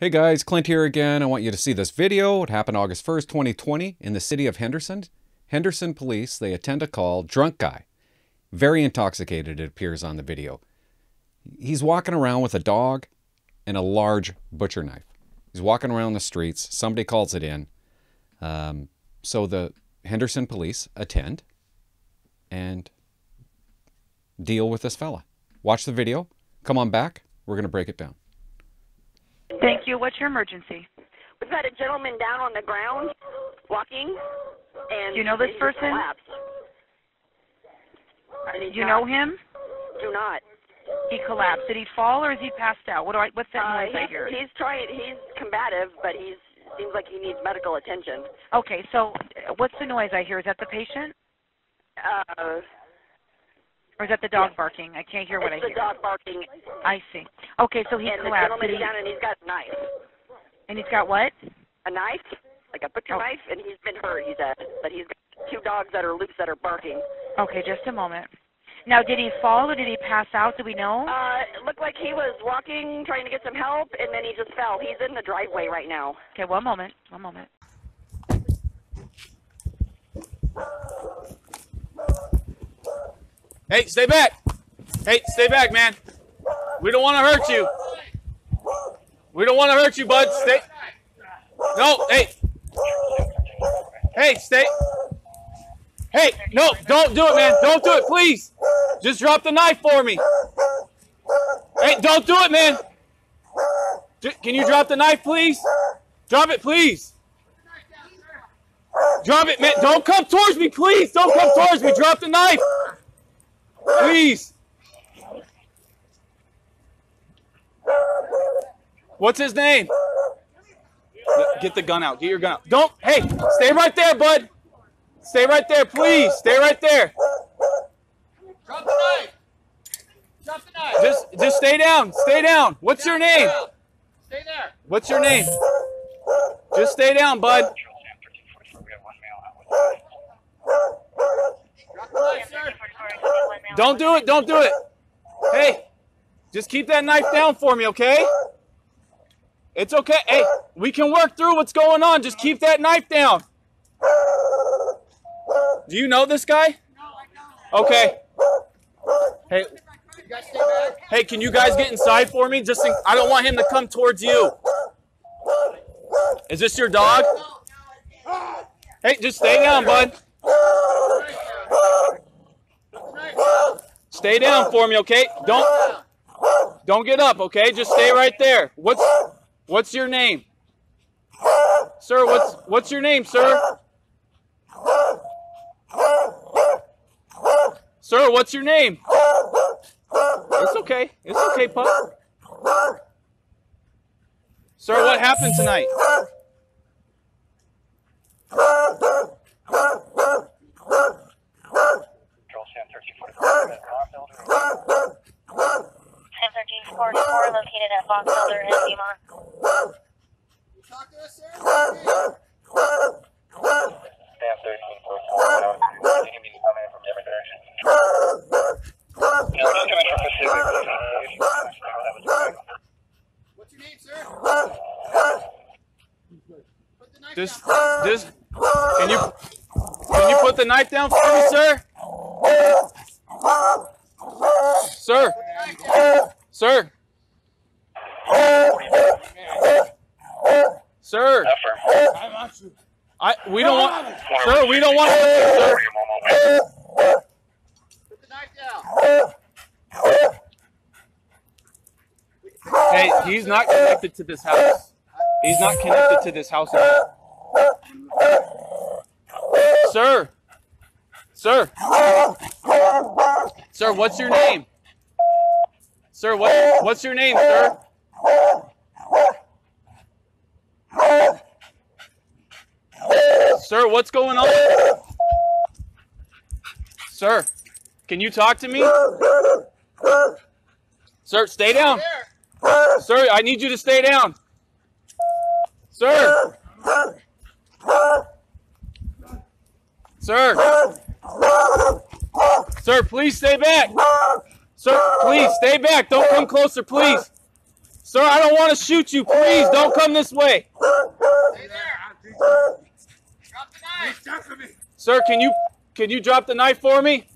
Hey guys, Clint here again. I want you to see this video. It happened August 1st, 2020 in the city of Henderson. Henderson Police, they attend a call, drunk guy. Very intoxicated, it appears on the video. He's walking around with a dog and a large butcher knife. He's walking around the streets. Somebody calls it in. So the Henderson Police attend and deal with this fella. Watch the video. Come on back. We're going to break it down. Thank you. What's your emergency? We've got a gentleman down on the ground, walking, and... Do you know this person? Do you know him? Do not. He collapsed. Did he fall or is he passed out? What's that noise I hear? He's combative, but he seems like he needs medical attention. Okay, so what's the noise I hear? Is that the patient? Or is that the dog barking? I can't hear what I hear. It's the dog barking. I see. Okay, so he collapsed. And the gentleman's down and he's got a knife. And he's got what? A knife, like a butcher knife, and he's been hurt, he said. But he's got two dogs that are loose that are barking. Okay, just a moment. Now, did he fall or did he pass out? Do we know? It looked like he was walking, trying to get some help, and then he just fell. He's in the driveway right now. Okay, one moment. One moment. Hey, stay back. Hey, stay back, man. We don't want to hurt you. We don't want to hurt you, bud. Stay. No, hey. Hey, stay. Hey, no, don't do it, man. Don't do it, please. Just drop the knife for me. Hey, don't do it, man. Can you drop the knife, please? Drop it, please. Drop it, man. Don't come towards me, please. Don't come towards me. Drop the knife. Please. What's his name? Get the gun out. Get your gun out. Don't. Hey, stay right there, bud. Stay right there, please. Stay right there. Drop the knife. Drop the knife. Just stay down. Stay down. What's your name? Stay there. What's your name? Just stay down, bud. Drop the knife, sir. Don't do it. Don't do it. Hey, just keep that knife down for me, okay? It's okay. Hey, we can work through what's going on. Just keep that knife down. Do you know this guy? No, I don't. Okay. Hey. Hey, can you guys get inside for me? Just, I don't want him to come towards you. Is this your dog? Hey, just stay down, bud. Stay down for me, okay? Don't get up, okay? Just stay right there. What's your name? Sir, what's your name, sir? Sir, what's your name? It's okay. It's okay, pup. Sir, what happened tonight? Located at Box Elder in Lima. You talking to us, sir? Staff 1344. You can be coming in from every direction. Yeah, we're just coming from Pacific. What's your name, sir? Put the knife down. Can you put the knife down for me, sir? Sir. Sir. Sir, we don't want sir. Put the knife down. Hey, he's not connected to this house. He's not connected to this house at all. Sir, sir, sir, what's your name? Sir, what's your name, sir? Sir, what's going on? Sir, can you talk to me? Sir, stay down. Sir, I need you to stay down. Sir. Sir. Sir, please stay back. Sir, please stay back. Don't come closer, please. Sir, I don't want to shoot you. Please, don't come this way. Stay there. Drop the knife. Stop for me. Sir, can you drop the knife for me?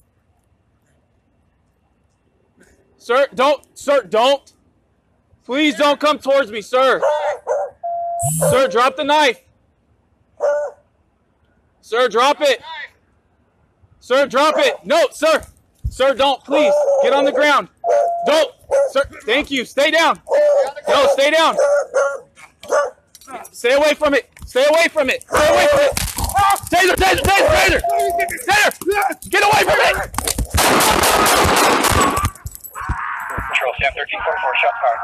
Sir, don't. Sir, don't. Please don't come towards me, sir. Sir, drop the knife. Sir, drop it. Sir, drop it. No, sir. Sir, don't. Please. Get on the ground. Don't. Sir, thank you. Stay down. No, stay down. Stay away from it. Stay away from it. Stay away from it. Taser, taser, taser, taser. Taser, get away from it. Patrol staff 1344, shot fired.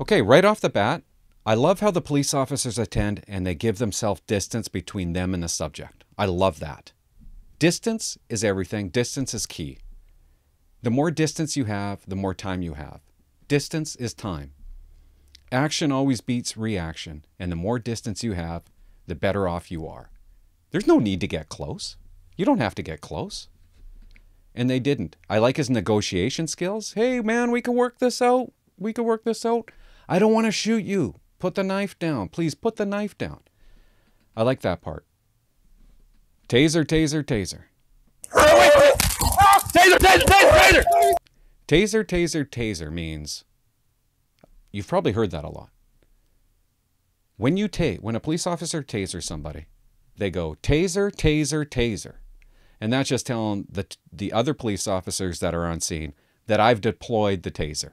Okay, right off the bat, I love how the police officers attend and they give themselves distance between them and the subject. I love that. Distance is everything. Distance is key. The more distance you have, the more time you have. Distance is time. Action always beats reaction, and the more distance you have, the better off you are. There's no need to get close. You don't have to get close. And they didn't. I like his negotiation skills. Hey, man, we can work this out. We can work this out. I don't want to shoot you. Put the knife down. Please put the knife down. I like that part. Taser, taser, taser. Taser, taser, taser, taser. Taser, taser, taser means, you've probably heard that a lot. When a police officer tasers somebody, they go taser, taser, taser. And that's just telling the other police officers that are on scene that I've deployed the taser.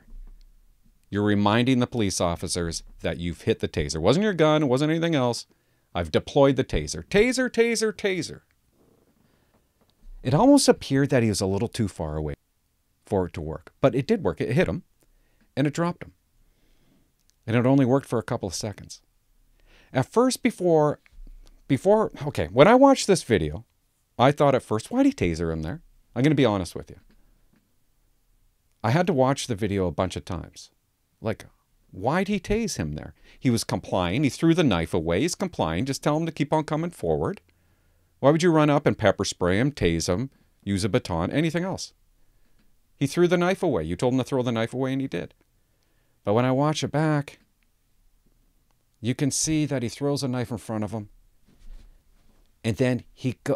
You're reminding the police officers that you've hit the taser. It wasn't your gun. It wasn't anything else. I've deployed the taser. Taser, taser, taser. It almost appeared that he was a little too far away for it to work. But it did work. It hit him, and it dropped him. And it only worked for a couple of seconds. At first, when I watched this video, I thought at first, why'd he taser him there? I'm going to be honest with you. I had to watch the video a bunch of times. Like, why'd he tase him there? He was complying. He threw the knife away. He's complying. Just tell him to keep on coming forward. Why would you run up and pepper spray him, tase him, use a baton, anything else? He threw the knife away. You told him to throw the knife away, and he did. But when I watch it back, you can see that he throws a knife in front of him. And then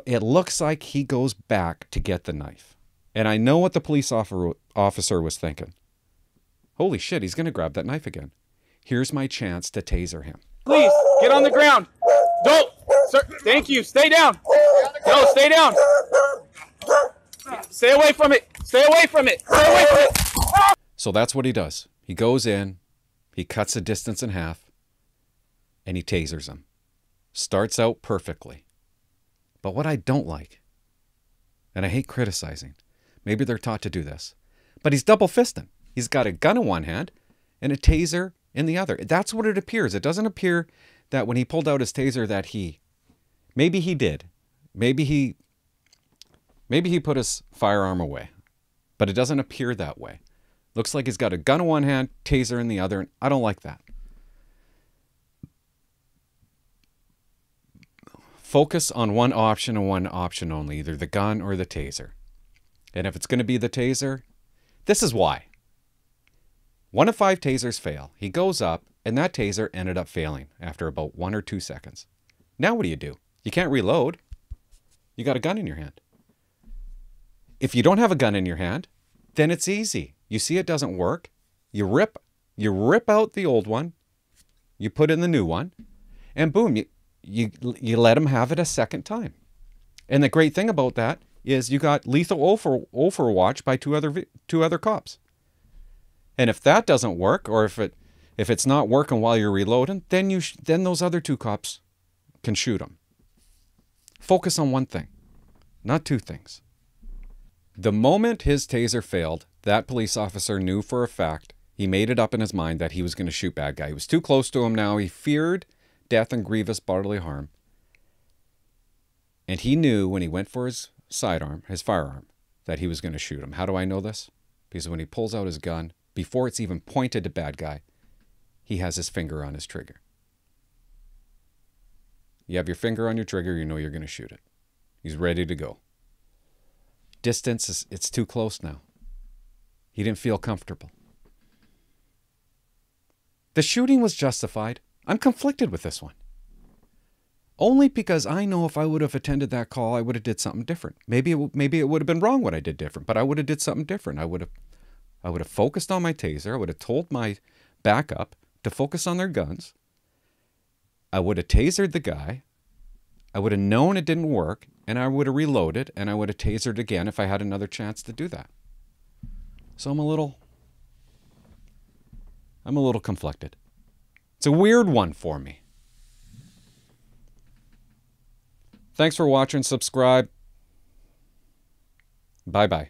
it looks like he goes back to get the knife. And I know what the police officer was thinking. Holy shit, he's going to grab that knife again. Here's my chance to taser him. Please, get on the ground. Don't. Sir, thank you. Stay down. No, stay down. Stay away from it. Stay away from it. Stay away from it. So that's what he does. He goes in, he cuts the distance in half, and he tasers him. Starts out perfectly. But what I don't like, and I hate criticizing, maybe they're taught to do this, but he's double-fisting. He's got a gun in one hand and a taser in the other. That's what it appears. It doesn't appear that when he pulled out his taser that maybe he did. Maybe he put his firearm away, but it doesn't appear that way. Looks like he's got a gun in one hand, taser in the other, and I don't like that. Focus on one option and one option only, either the gun or the taser. And if it's going to be the taser, this is why. 1 of 5 tasers fail. He goes up, and that taser ended up failing after about 1 or 2 seconds. Now what do? You can't reload. You got a gun in your hand. If you don't have a gun in your hand, then it's easy. You see it doesn't work. You rip out the old one. You put in the new one. And boom, you let him have it a second time. And the great thing about that is you got lethal overwatch by two other cops. And if that doesn't work, or if it's not working while you're reloading, then those other 2 cops can shoot them. Focus on one thing, not 2 things. The moment his taser failed, that police officer knew for a fact He made it up in his mind that he was going to shoot bad guy. He was too close to him now. He feared death and grievous bodily harm. And he knew when he went for his sidearm, his firearm, that he was going to shoot him. How do I know this? Because when he pulls out his gun, before it's even pointed to bad guy, he has his finger on his trigger. You have your finger on your trigger, you know you're going to shoot it. He's ready to go. Distance, it's too close now. He didn't feel comfortable. The shooting was justified. I'm conflicted with this one. Only because I know if I would have attended that call, I would have did something different. Maybe it would have been wrong what I did different, but I would have did something different. I would have focused on my taser. I would have told my backup to focus on their guns. I would have tasered the guy. I would have known it didn't work, and I would have reloaded, and I would have tasered again if I had another chance to do that. So I'm a little conflicted. It's a weird one for me. Thanks for watching. Subscribe. Bye-bye.